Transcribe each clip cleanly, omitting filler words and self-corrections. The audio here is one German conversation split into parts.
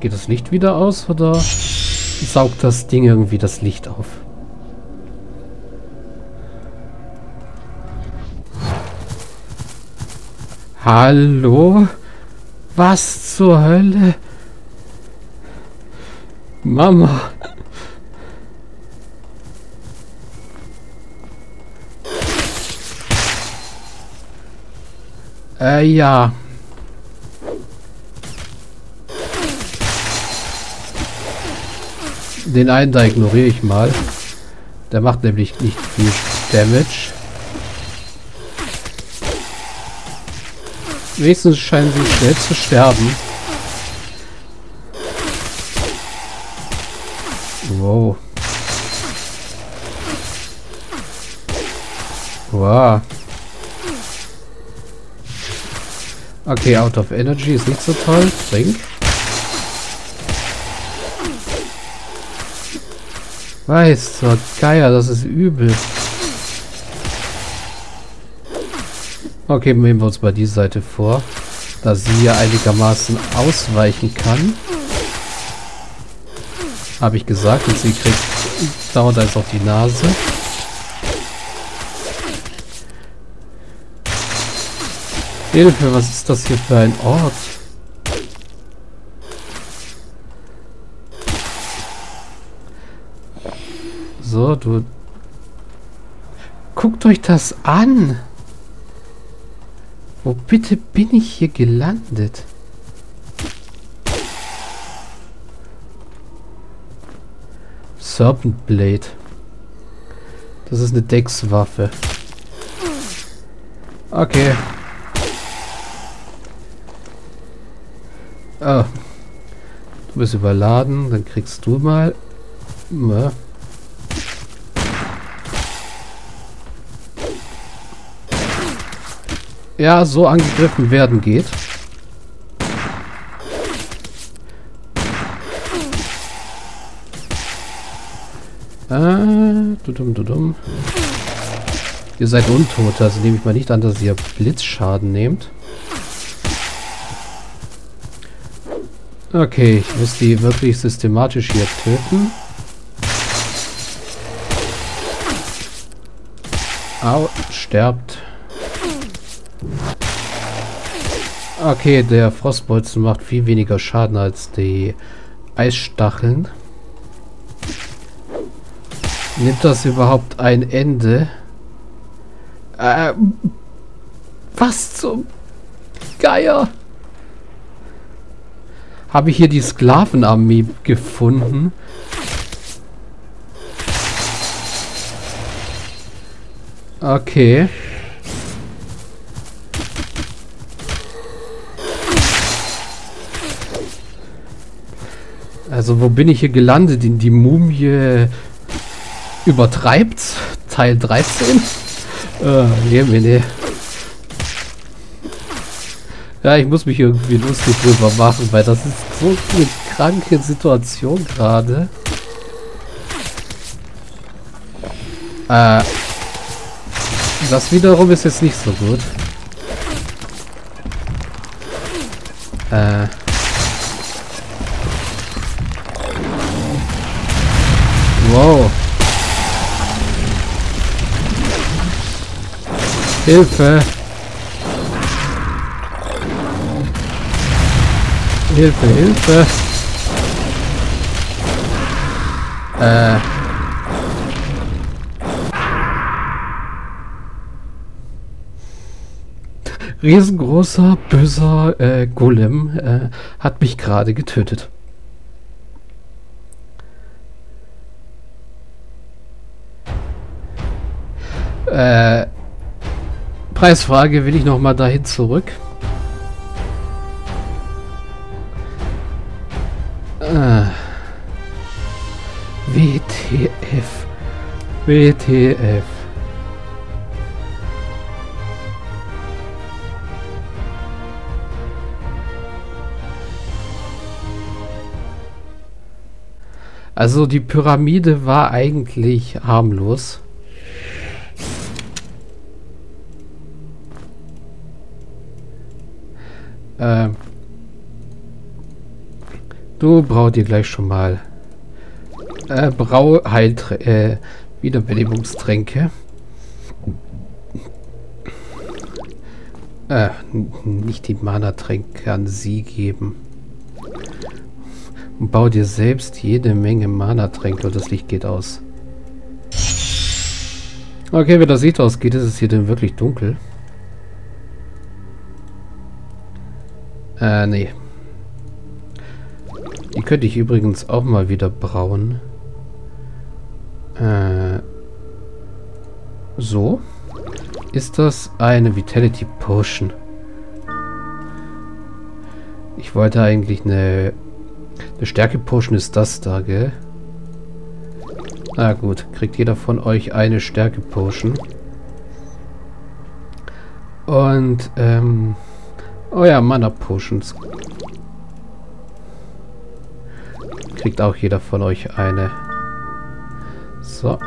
Geht das Licht wieder aus oder saugt das Ding irgendwie das Licht auf? Hallo? Was zur Hölle? Mama. Ja. Den einen da ignoriere ich mal. Der macht nämlich nicht viel Damage. Wenigstens scheinen sie schnell zu sterben. Wow. Wow. Okay, out of energy ist nicht so toll. Trink. Weiß Gott, Geier, das ist übel. Okay, nehmen wir uns mal die Seite vor, da sie ja einigermaßen ausweichen kann. Habe ich gesagt, und sie kriegt dauernd eins auf die Nase. Hilfe, was ist das hier für ein Ort? So, du... Guckt euch das an! Wo bitte bin ich hier gelandet? Serpent Blade. Das ist eine Dex-Waffe. Okay. Ah. Du bist überladen, dann kriegst du mal. Na. Ja, so angegriffen werden geht. Dudum. Ihr seid Untote, also nehme ich mal nicht an, dass ihr Blitzschaden nehmt. Okay, ich muss die wirklich systematisch hier töten. Au, sterbt. Okay, der Frostbolzen macht viel weniger Schaden als die Eisstacheln. Nimmt das überhaupt ein Ende? Was zum Geier? Habe ich hier die Sklavenarmee gefunden? Okay. Also, wo bin ich hier gelandet? In die Mumie übertreibt? Teil 13? Nee. Ja, ich muss mich irgendwie lustig drüber machen, weil das ist so eine kranke Situation gerade. Das wiederum ist jetzt nicht so gut. Wow. Hilfe. Hilfe. Riesengroßer, böser Golem hat mich gerade getötet. Preisfrage, will ich nochmal dahin zurück? WTF. Also die Pyramide war eigentlich harmlos. Du brauchst dir gleich schon mal Wiederbelebungstränke. Nicht die Mana-Tränke an sie geben. Und bau dir selbst jede Menge Mana-Tränke und das Licht geht aus. Okay, wenn das Licht ausgeht, ist es hier denn wirklich dunkel? Nee. Die könnte ich übrigens auch mal wieder brauen. So. Ist das eine Vitality Potion? Ich wollte eigentlich eine Stärke Potion ist das da, gell? Na gut, kriegt jeder von euch eine Stärke Potion. Und, oh ja, Mana Potions. Kriegt auch jeder von euch eine. So.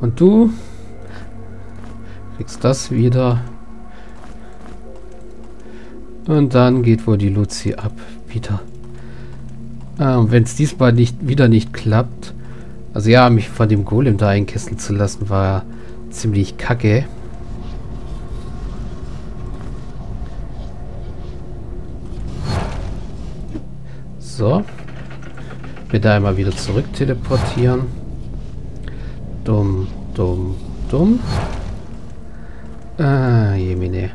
Und du kriegst das wieder. Und dann geht wohl die Luzi ab wieder. Wenn es diesmal wieder nicht klappt. Also ja, mich von dem Golem da einkesseln zu lassen, war ziemlich kacke. So. Wir da einmal wieder zurück teleportieren. Dumm, dumm, dumm. Ah, Jemine.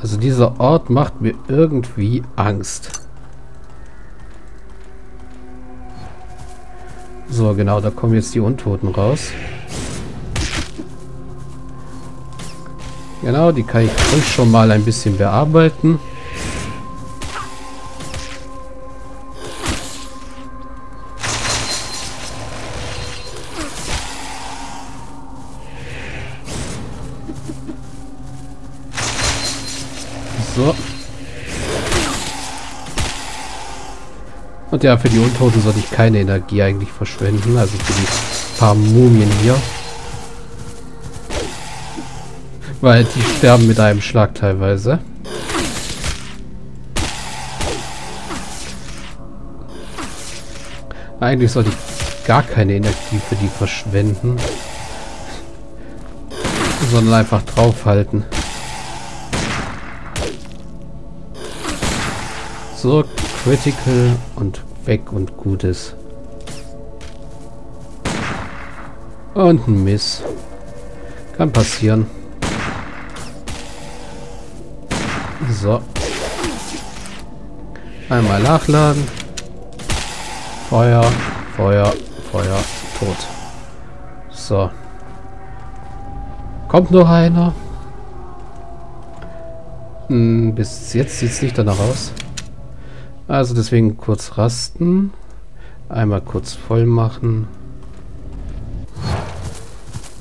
Also dieser Ort macht mir irgendwie Angst. So, genau, da kommen jetzt die Untoten raus. Genau, die kann ich ruhig schon mal ein bisschen bearbeiten. So. Und ja, für die Untoten sollte ich keine Energie eigentlich verschwenden, also für die paar Mumien hier. Weil die sterben mit einem Schlag teilweise. Eigentlich sollte ich gar keine Energie für die verschwenden, sondern einfach draufhalten. So, Critical und weg und Gutes. Und ein Miss. Kann passieren. So. Einmal nachladen. Feuer, Feuer, Feuer, tot. So. Kommt noch einer? Hm, bis jetzt sieht es nicht danach aus. Also deswegen kurz rasten. Einmal kurz voll machen.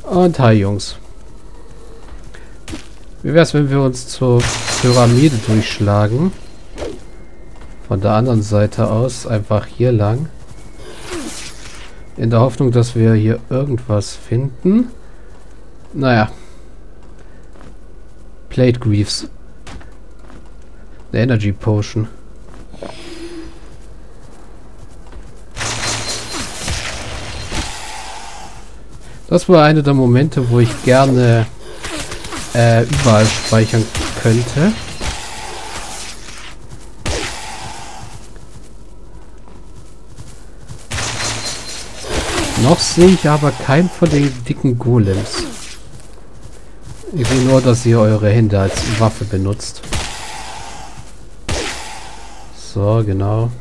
Und hi Jungs. Wie wäre es, wenn wir uns zur Pyramide durchschlagen? Von der anderen Seite aus, einfach hier lang. In der Hoffnung, dass wir hier irgendwas finden. Naja. Plate Greaves. Eine Energy Potion. Das war einer der Momente, wo ich gerne überall speichern könnte. Noch sehe ich aber keinen von den dicken Golems. Ich sehe nur, dass ihr eure Hände als Waffe benutzt. So, genau.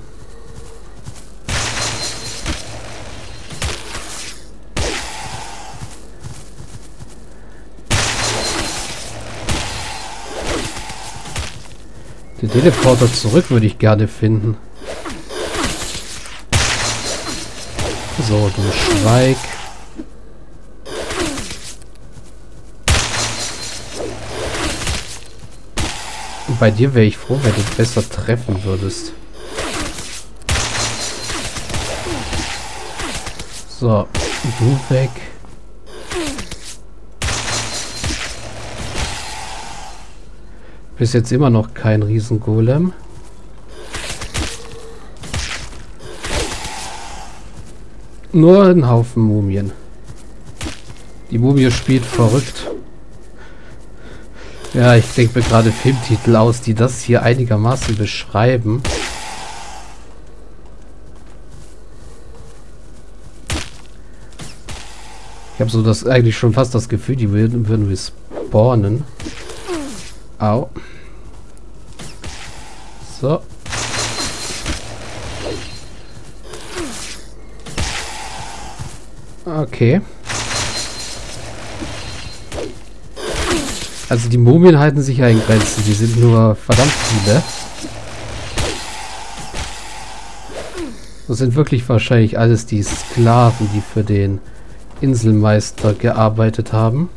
Den Teleporter zurück würde ich gerne finden. So, du schweig. Und bei dir wäre ich froh, wenn du besser treffen würdest. So, du weg. Bis jetzt immer noch kein Riesengolem. Nur ein Haufen Mumien. Die Mumie spielt verrückt. Ja, ich denke mir gerade Filmtitel aus, die das hier einigermaßen beschreiben. Ich habe so das eigentlich schon fast das Gefühl, die würden respawnen. Au. So. Okay. Also die Mumien halten sich ja in Grenzen. Die sind nur verdammt viele. Das sind wirklich wahrscheinlich alles die Sklaven, die für den Inselmeister gearbeitet haben.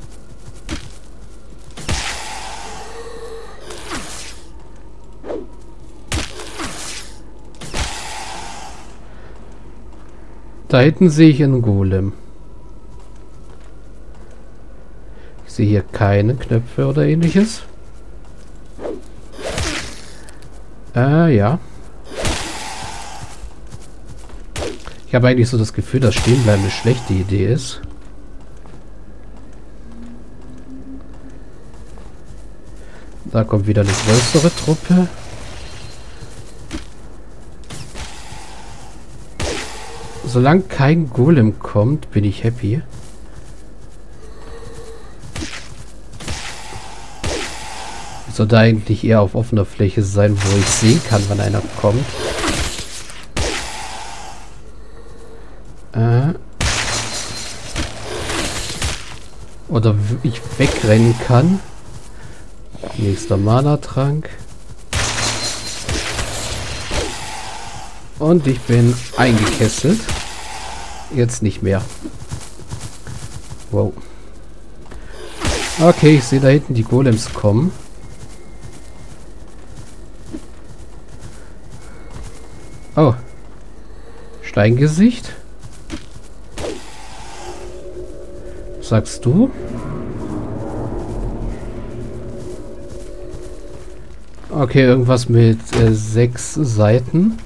Da hinten sehe ich einen Golem. Ich sehe hier keine Knöpfe oder ähnliches. Ja. Ich habe eigentlich so das Gefühl, dass Stehenbleiben eine schlechte Idee ist. Da kommt wieder eine größere Truppe. Solange kein Golem kommt, bin ich happy. Ich sollte eigentlich eher auf offener Fläche sein, wo ich sehen kann, wann einer kommt. Oder ich wegrennen kann. Nächster Mana-Trank. Und ich bin eingekesselt. Jetzt nicht mehr. Wow. Okay, ich sehe da hinten die Golems kommen. Oh. Steingesicht. Was sagst du? Okay, irgendwas mit 6 Seiten.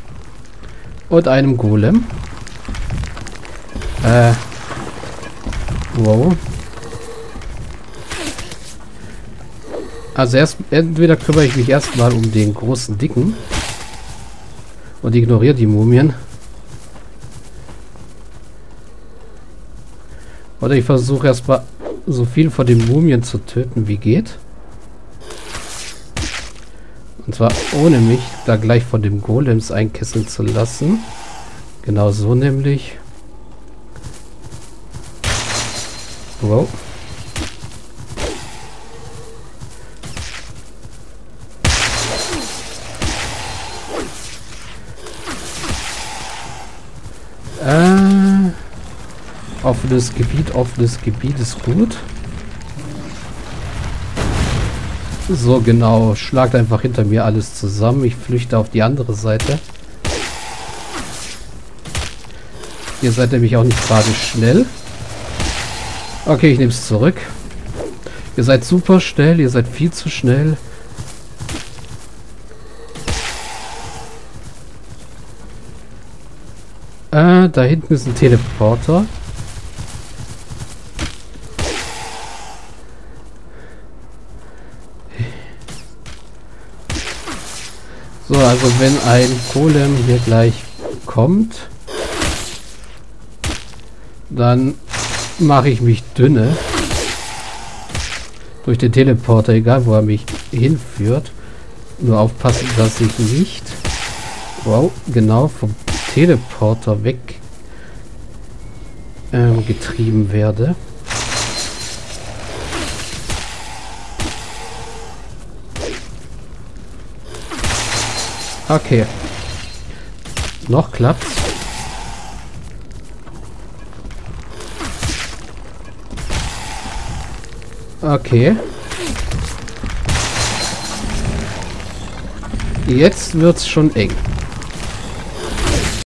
Und einem Golem. Wow. Also entweder kümmere ich mich erstmal um den großen Dicken und ignoriere die Mumien. Oder ich versuche erstmal so viel von den Mumien zu töten, wie geht. Und zwar ohne mich da gleich von dem Golems einkesseln zu lassen. Genau so nämlich. Wow. Offenes Gebiet ist gut. So, genau. Schlagt einfach hinter mir alles zusammen. Ich flüchte auf die andere Seite. Ihr seid nämlich auch nicht gerade schnell. Okay, ich nehme es zurück. Ihr seid super schnell. Ihr seid viel zu schnell. Da hinten ist ein Teleporter. So, also wenn ein Golem hier gleich kommt, dann mache ich mich dünne durch den Teleporter, egal wo er mich hinführt. Nur aufpassen, dass ich nicht, wow, genau vom Teleporter weg getrieben werde. Okay. Noch klappt's. Okay. Jetzt wird's schon eng.